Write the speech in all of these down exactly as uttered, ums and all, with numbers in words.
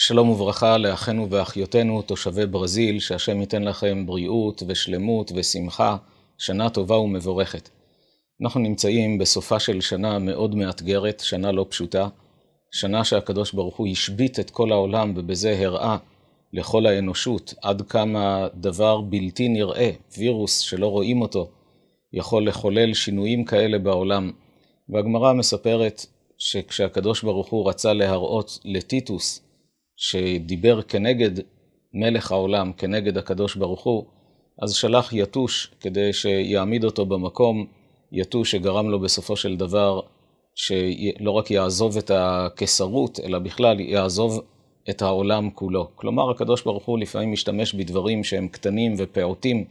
שלום וברכה לאחינו ואחיותינו תושבי ברזיל, שהשם ייתן לכם בריאות ושלמות ושמחה, שנה טובה ומבורכת. אנחנו נמצאים בסופה של שנה מאוד מאתגרת, שנה לא פשוטה, שנה שהקדוש ברוך הוא השבית את כל העולם ובזה הראה לכל האנושות עד כמה דבר בלתי נראה, וירוס שלא רואים אותו, יכול לחולל שינויים כאלה בעולם. והגמרא מספרת שכשהקדוש ברוך הוא רצה להראות לטיטוס, שדיבר כנגד מלך העולם, כנגד הקדוש ברוך הוא, אז שלח יתוש כדי שיעמיד אותו במקום, יתוש שגרם לו בסופו של דבר שלא רק יעזוב את הקיסרות, אלא בכלל יעזוב את העולם כולו. כלומר, הקדוש ברוך הוא לפעמים משתמש בדברים שהם קטנים ופעוטים,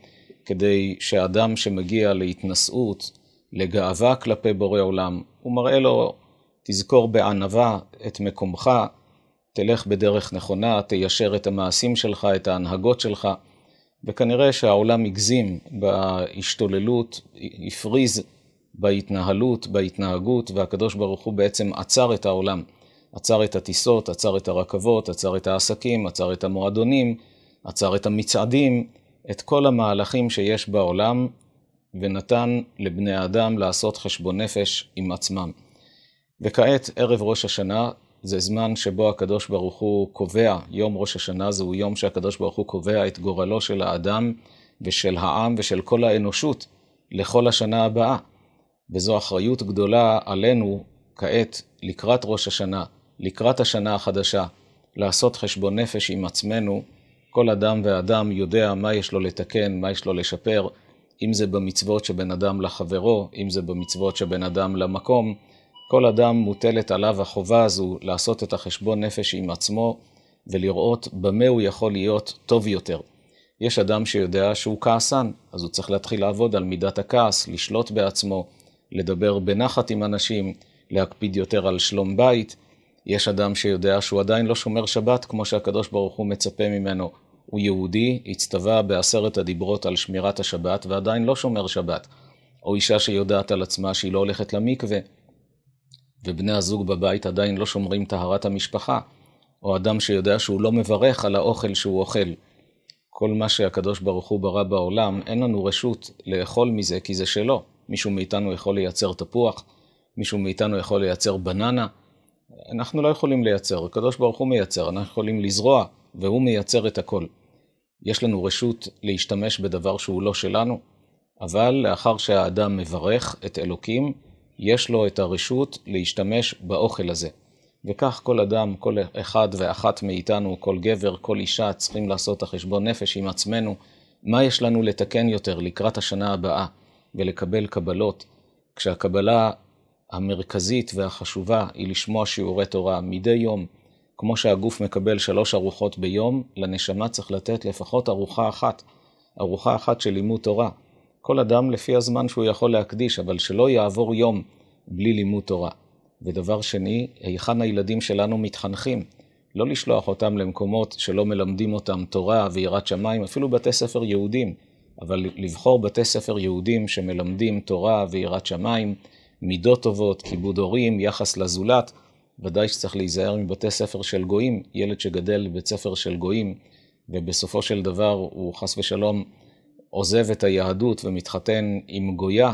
כדי שהאדם שמגיע להתנשאות, לגאווה כלפי בורא עולם, הוא מראה לו, תזכור בענווה את מקומך, תלך בדרך נכונה, תיישר את המעשים שלך, את ההנהגות שלך, וכנראה שהעולם הגזים בהשתוללות, הפריז בהתנהלות, בהתנהגות, והקדוש ברוך הוא בעצם עצר את העולם, עצר את הטיסות, עצר את הרכבות, עצר את העסקים, עצר את המועדונים, עצר את המצעדים, את כל המהלכים שיש בעולם, ונתן לבני האדם לעשות חשבון נפש עם עצמם. וכעת ערב ראש השנה, זה זמן שבו הקדוש ברוך הוא קובע, יום ראש השנה זהו יום שהקדוש ברוך הוא קובע את גורלו של האדם ושל העם ושל כל האנושות לכל השנה הבאה. וזו אחריות גדולה עלינו כעת לקראת ראש השנה, לקראת השנה החדשה, לעשות חשבון נפש עם עצמנו. כל אדם ואדם יודע מה יש לו לתקן, מה יש לו לשפר, אם זה במצוות שבין אדם לחברו, אם זה במצוות שבין אדם למקום. כל אדם מוטלת עליו החובה הזו לעשות את החשבון נפש עם עצמו ולראות במה הוא יכול להיות טוב יותר. יש אדם שיודע שהוא כעסן, אז הוא צריך להתחיל לעבוד על מידת הכעס, לשלוט בעצמו, לדבר בנחת עם אנשים, להקפיד יותר על שלום בית. יש אדם שיודע שהוא עדיין לא שומר שבת כמו שהקדוש ברוך הוא מצפה ממנו. הוא יהודי, הצטווה בעשרת הדיברות על שמירת השבת ועדיין לא שומר שבת. או אישה שיודעת על עצמה שהיא לא הולכת למקווה, ובני הזוג בבית עדיין לא שומרים טהרת המשפחה, או אדם שיודע שהוא לא מברך על האוכל שהוא אוכל. כל מה שהקדוש ברוך הוא ברא בעולם, אין לנו רשות לאכול מזה כי זה שלו. מישהו מאיתנו יכול לייצר תפוח, מישהו מאיתנו יכול לייצר בננה. אנחנו לא יכולים לייצר, הקדוש ברוך הוא מייצר, אנחנו יכולים לזרוע, והוא מייצר את הכל. יש לנו רשות להשתמש בדבר שהוא לא שלנו, אבל לאחר שהאדם מברך את אלוקים, יש לו את הרשות להשתמש באוכל הזה. וכך כל אדם, כל אחד ואחת מאיתנו, כל גבר, כל אישה, צריכים לעשות את החשבון נפש עם עצמנו, מה יש לנו לתקן יותר לקראת השנה הבאה, ולקבל קבלות, כשהקבלה המרכזית והחשובה היא לשמוע שיעורי תורה מדי יום. כמו שהגוף מקבל שלוש ארוחות ביום, לנשמה צריך לתת לפחות ארוחה אחת, ארוחה אחת של לימוד תורה. כל אדם לפי הזמן שהוא יכול להקדיש, אבל שלא יעבור יום בלי לימוד תורה. ודבר שני, היכן הילדים שלנו מתחנכים. לא לשלוח אותם למקומות שלא מלמדים אותם תורה ויראת שמיים, אפילו בתי ספר יהודים, אבל לבחור בתי ספר יהודים שמלמדים תורה ויראת שמיים, מידות טובות, כיבוד הורים, יחס לזולת. ודאי שצריך להיזהר מבתי ספר של גויים. ילד שגדל בבית ספר של גויים, ובסופו של דבר הוא חס ושלום עוזב את היהדות ומתחתן עם גויה,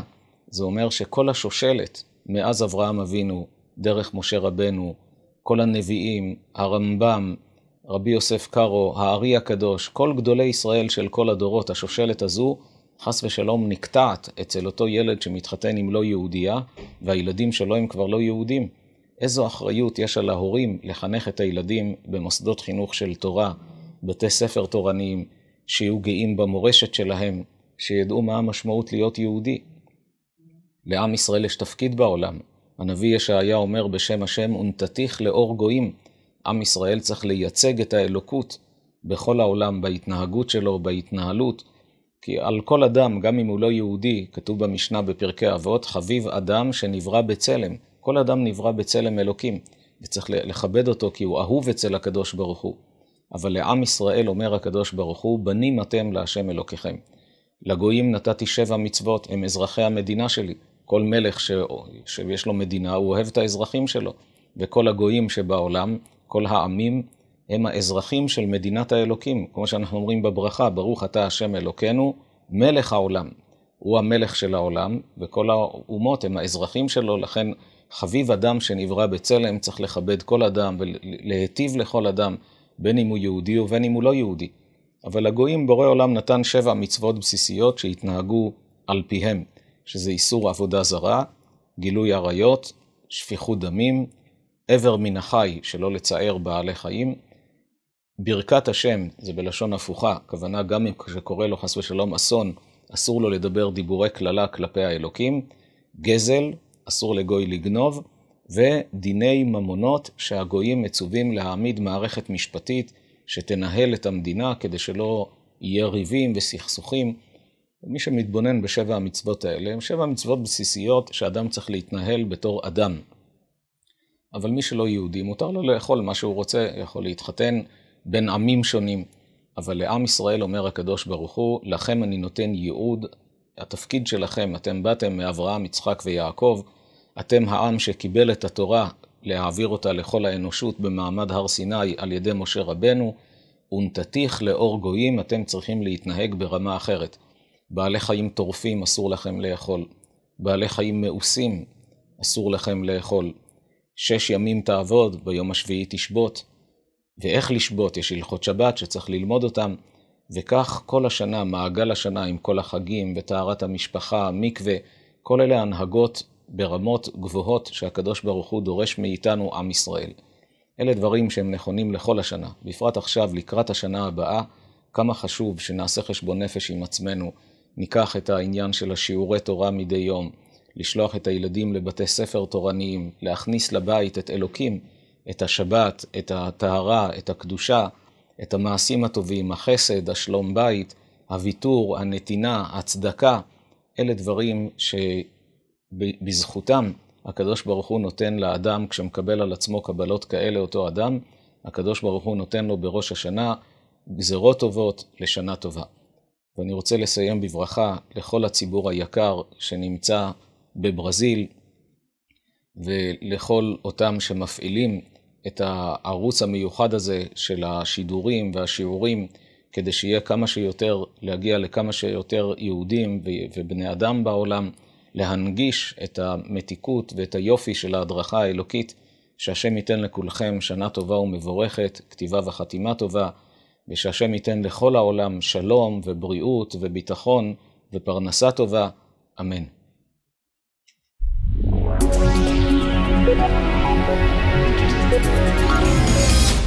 זה אומר שכל השושלת, מאז אברהם אבינו, דרך משה רבנו, כל הנביאים, הרמב"ם, רבי יוסף קארו, הארי הקדוש, כל גדולי ישראל של כל הדורות, השושלת הזו, חס ושלום נקטעת אצל אותו ילד שמתחתן עם לא יהודייה, והילדים שלו הם כבר לא יהודים. איזו אחריות יש על ההורים לחנך את הילדים במוסדות חינוך של תורה, בתי ספר תורניים, שיהיו גאים במורשת שלהם, שידעו מה המשמעות להיות יהודי. לעם ישראל יש תפקיד בעולם. הנביא ישעיה אומר בשם השם, ונתתיך לאור גויים. עם ישראל צריך לייצג את האלוקות בכל העולם, בהתנהגות שלו, בהתנהלות. כי על כל אדם, גם אם הוא לא יהודי, כתוב במשנה בפרקי אבות, חביב אדם שנברא בצלם. כל אדם נברא בצלם אלוקים, וצריך לכבד אותו כי הוא אהוב אצל הקדוש ברוך הוא. אבל לעם ישראל אומר הקדוש ברוך הוא, בנים אתם להשם אלוקיכם. לגויים נתתי שבע מצוות, הם אזרחי המדינה שלי. כל מלך ש... שיש לו מדינה, הוא אוהב את האזרחים שלו. וכל הגויים שבעולם, כל העמים, הם האזרחים של מדינת האלוקים, כמו שאנחנו אומרים בברכה, ברוך אתה השם אלוקנו, מלך העולם. הוא המלך של העולם, וכל האומות הם האזרחים שלו, לכן חביב אדם שנברא בצלם, צריך לכבד כל אדם ולהיטיב לכל אדם, בין אם הוא יהודי ובין אם הוא לא יהודי. אבל הגויים בורא עולם נתן שבע מצוות בסיסיות שהתנהגו על פיהם, שזה איסור עבודה זרה, גילוי עריות, שפיכות דמים, עבר מן החי, שלא לצער בעלי חיים, ברכת השם, זה בלשון הפוכה, כוונה גם אם שקורא לו חס ושלום אסון, אסור לו לדבר דיבורי כללה כלפי האלוקים, גזל, אסור לגוי לגנוב, ודיני ממונות שהגויים מצווים להעמיד מערכת משפטית שתנהל את המדינה כדי שלא יהיה ריבים וסכסוכים. מי שמתבונן בשבע המצוות האלה, הם שבע מצוות בסיסיות שאדם צריך להתנהל בתור אדם. אבל מי שלא יהודי מותר לו לאכול מה שהוא רוצה, יכול להתחתן בין עמים שונים. אבל לעם ישראל אומר הקדוש ברוך הוא, לכם אני נותן ייעוד, התפקיד שלכם, אתם באתם מאברהם, יצחק ויעקב, אתם העם שקיבל את התורה להעביר אותה לכל האנושות במעמד הר סיני על ידי משה רבנו, ונתתיך לאור גויים, אתם צריכים להתנהג ברמה אחרת. בעלי חיים טורפים אסור לכם לאכול, בעלי חיים מאוסים אסור לכם לאכול, שש ימים תעבוד, ביום השביעי תשבות, ואיך לשבות, יש הלכות שבת שצריך ללמוד אותם, וכך כל השנה, מעגל השנה עם כל החגים וטהרת המשפחה, מקווה, כל אלה הנהגות ברמות גבוהות שהקדוש ברוך הוא דורש מאיתנו עם ישראל. אלה דברים שהם נכונים לכל השנה, בפרט עכשיו לקראת השנה הבאה, כמה חשוב שנעשה חשבון נפש עם עצמנו, ניקח את העניין של השיעורי תורה מדי יום, לשלוח את הילדים לבתי ספר תורניים, להכניס לבית את אלוקים, את השבת, את הטהרה, את הקדושה, את המעשים הטובים, החסד, השלום בית, הוויתור, הנתינה, הצדקה, אלה דברים שבזכותם הקדוש ברוך הוא נותן לאדם, כשמקבל על עצמו קבלות כאלה אותו אדם, הקדוש ברוך הוא נותן לו בראש השנה גזרות טובות לשנה טובה. ואני רוצה לסיים בברכה לכל הציבור היקר שנמצא בברזיל, ולכל אותם שמפעילים את הערוץ המיוחד הזה של השידורים והשיעורים, כדי שיהיה כמה שיותר, להגיע לכמה שיותר יהודים ובני אדם בעולם, להנגיש את המתיקות ואת היופי של ההדרכה האלוקית, שהשם ייתן לכולכם שנה טובה ומבורכת, כתיבה וחתימה טובה, ושהשם ייתן לכל העולם שלום ובריאות וביטחון ופרנסה טובה. אמן. We'll be right back.